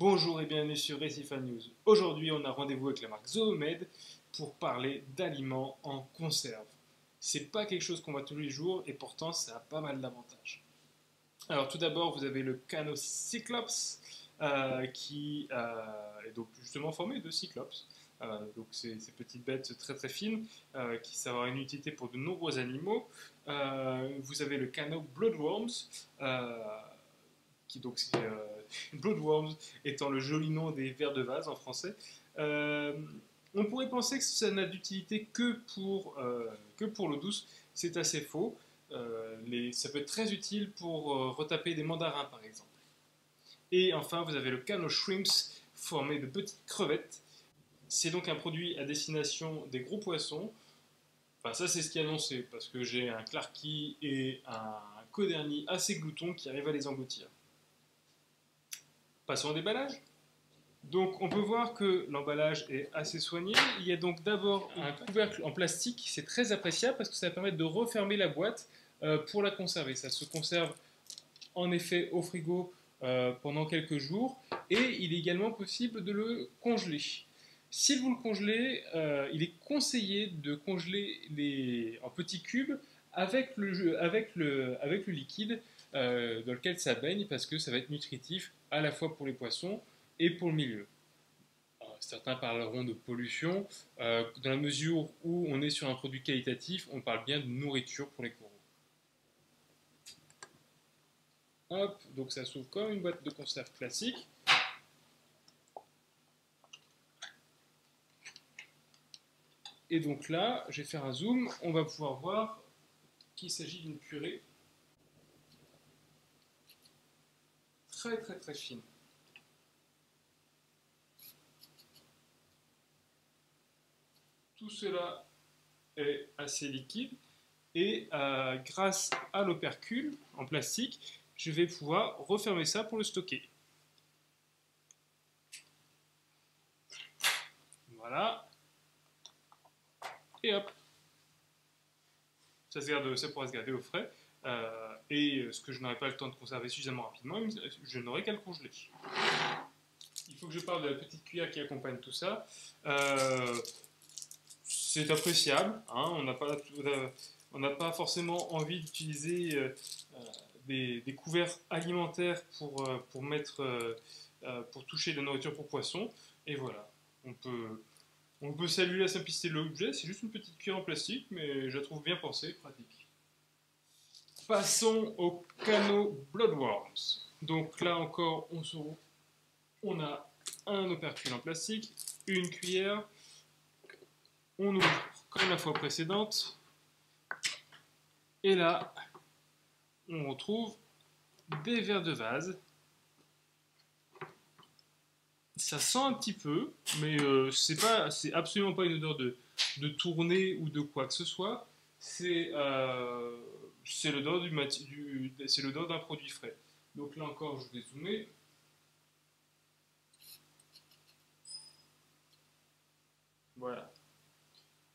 Bonjour et bienvenue sur Récifal News. Aujourd'hui, on a rendez-vous avec la marque Zoomed pour parler d'aliments en conserve. C'est pas quelque chose qu'on voit tous les jours et pourtant ça a pas mal d'avantages. Alors tout d'abord, vous avez le Can O' Cyclops qui est donc justement formé de cyclops. Donc ces petites bêtes très très fines qui savent avoir une utilité pour de nombreux animaux. Vous avez le Can O' Bloodworms qui donc c'est Bloodworms étant le joli nom des vers de vase en français. On pourrait penser que ça n'a d'utilité que pour l'eau douce, c'est assez faux. Ça peut être très utile pour retaper des mandarins par exemple. Et enfin vous avez le Can O' Shrimp formé de petites crevettes. C'est donc un produit à destination des gros poissons. Enfin ça c'est ce qui est annoncé parce que j'ai un Clarky et un Coderny assez gloutons qui arrivent à les engloutir. Passons à l'emballage. Donc on peut voir que l'emballage est assez soigné. Il y a donc d'abord un couvercle en plastique, c'est très appréciable parce que ça va permettre de refermer la boîte pour la conserver. Ça se conserve en effet au frigo pendant quelques jours et il est également possible de le congeler. Si vous le congelez, il est conseillé de congeler en petits cubes avec le liquide dans lequel ça baigne parce que ça va être nutritif à la fois pour les poissons et pour le milieu. Alors, certains parleront de pollution. Dans la mesure où on est sur un produit qualitatif, on parle bien de nourriture pour les coraux. Hop, donc ça s'ouvre comme une boîte de conserve classique. Et donc là, je vais faire un zoom, on va pouvoir voir qu'il s'agit d'une purée très très très fine. Tout cela est assez liquide et grâce à l'opercule en plastique, je vais pouvoir refermer ça pour le stocker. Voilà. Et hop, ça pourra se garder au frais. Et ce que je n'aurai pas le temps de conserver suffisamment rapidement, je n'aurai qu'à le congeler. Il faut que je parle de la petite cuillère qui accompagne tout ça. C'est appréciable, hein, on n'a pas forcément envie d'utiliser des couverts alimentaires pour toucher de la nourriture pour poissons. Et voilà, on peut saluer la simplicité de l'objet, c'est juste une petite cuillère en plastique, mais je la trouve bien pensée, pratique. Passons au Can O' Bloodworms. Donc là encore, on a un opercule en plastique, une cuillère, on ouvre comme la fois précédente, et là, on retrouve des vers de vase. Ça sent un petit peu, mais c'est absolument pas une odeur de tournée ou de quoi que ce soit. C'est l'odeur d'un produit frais. Donc là encore, je vais zoomer. Voilà.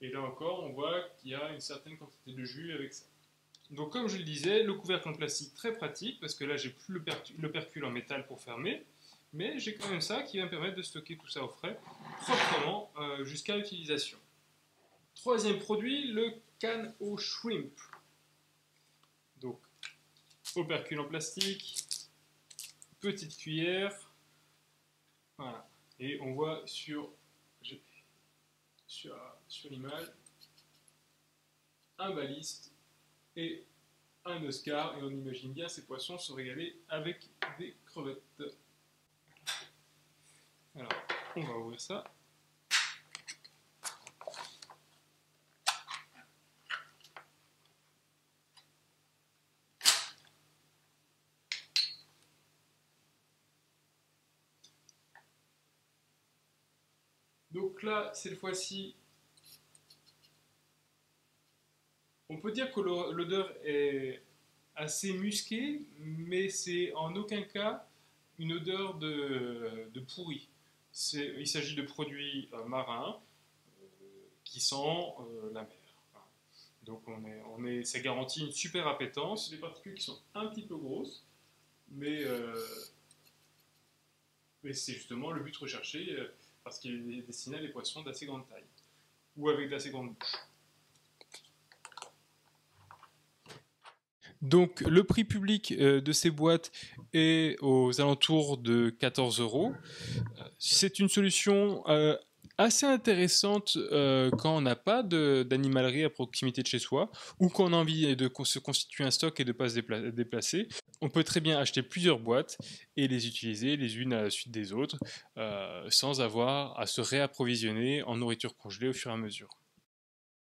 Et là encore, on voit qu'il y a une certaine quantité de jus avec ça. Donc comme je le disais, le couvercle en plastique très pratique, parce que là, j'ai plus l'opercule en métal pour fermer. Mais j'ai quand même ça qui va me permettre de stocker tout ça au frais, proprement, jusqu'à l'utilisation. Troisième produit, le Can O' Shrimp. Donc, opercule en plastique, petite cuillère, voilà. Et on voit sur l'image, un baliste et un Oscar, et on imagine bien ces poissons se régaler avec des crevettes. Alors, on va ouvrir ça. Donc là, cette fois-ci, on peut dire que l'odeur est assez musquée, mais c'est en aucun cas une odeur de pourri. Il s'agit de produits marins qui sentent la mer. Donc ça garantit une super appétence. Des particules qui sont un petit peu grosses, mais Et c'est justement le but recherché parce qu'il est destiné à des poissons d'assez grande taille ou avec d'assez grande bouche. Donc le prix public de ces boîtes est aux alentours de 14 €. C'est une solution assez intéressante quand on n'a pas d'animalerie à proximité de chez soi ou quand on a envie de se constituer un stock et de ne pas se déplacer. On peut très bien acheter plusieurs boîtes et les utiliser les unes à la suite des autres sans avoir à se réapprovisionner en nourriture congelée au fur et à mesure.